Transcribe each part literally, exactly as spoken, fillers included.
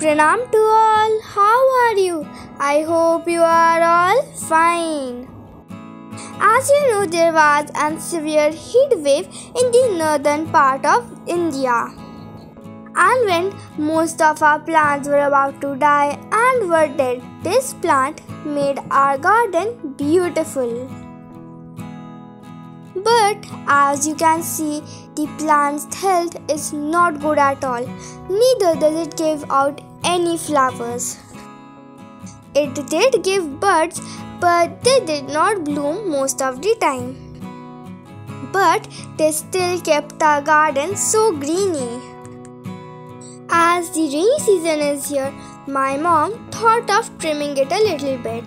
Pranam to all. How are you? I hope you are all fine. As you know, there was a severe heat wave in the northern part of India. And when most of our plants were about to die and were dead, this plant made our garden beautiful. But as you can see, the plant's health is not good at all. Neither does it give out any flowers. It did give buds, but they did not bloom most of the time. But they still kept our garden so greeny. As the rainy season is here, my mom thought of trimming it a little bit.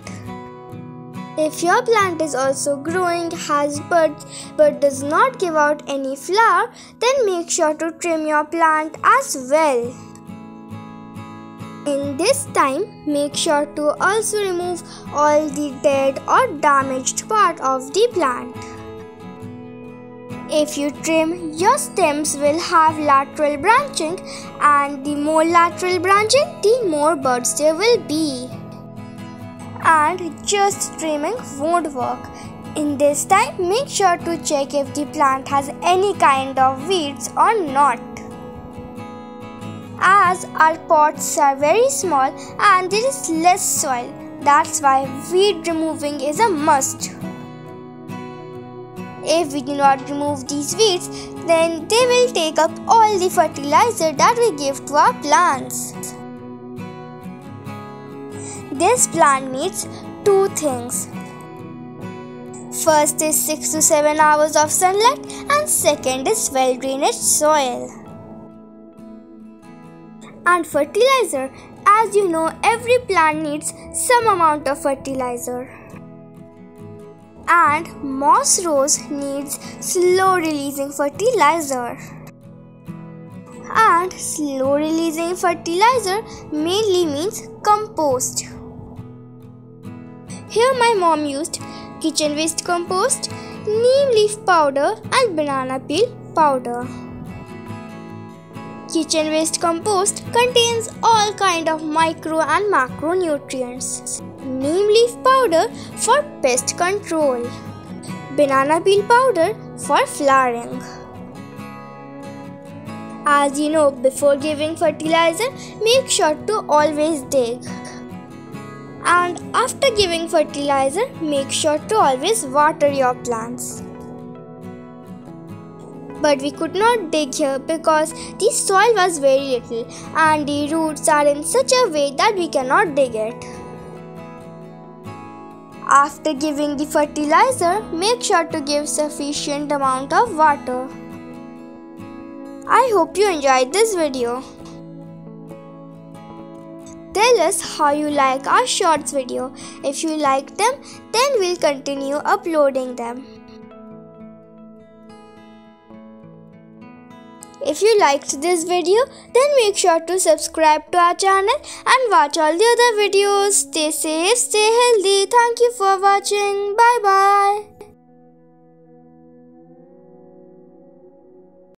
If your plant is also growing, has buds, but does not give out any flower, then make sure to trim your plant as well. In this time, make sure to also remove all the dead or damaged part of the plant. If you trim, your stems will have lateral branching, and the more lateral branching, the more buds there will be. And just trimming won't work. In this time, make sure to check if the plant has any kind of weeds or not. As our pots are very small and there is less soil, that's why weed removing is a must. If we do not remove these weeds, then they will take up all the fertilizer that we give to our plants. This plant needs two things. First is six to seven hours of sunlight, and second is well drained soil. And fertilizer. As you know, every plant needs some amount of fertilizer. And moss rose needs slow releasing fertilizer. And slow releasing fertilizer mainly means compost. Here my mom used kitchen waste compost, neem leaf powder and banana peel powder. Kitchen waste compost contains all kind of micro and macronutrients. Neem leaf powder for pest control. Banana peel powder for flowering. As you know, before giving fertilizer, make sure to always dig. And after giving fertilizer, make sure to always water your plants. But we could not dig here because the soil was very little and the roots are in such a way that we cannot dig it. After giving the fertilizer, make sure to give sufficient amount of water. I hope you enjoyed this video. Tell us how you like our shorts video. If you like them, then we'll continue uploading them. If you liked this video, then make sure to subscribe to our channel and watch all the other videos. Stay safe, stay healthy. Thank you for watching. Bye bye.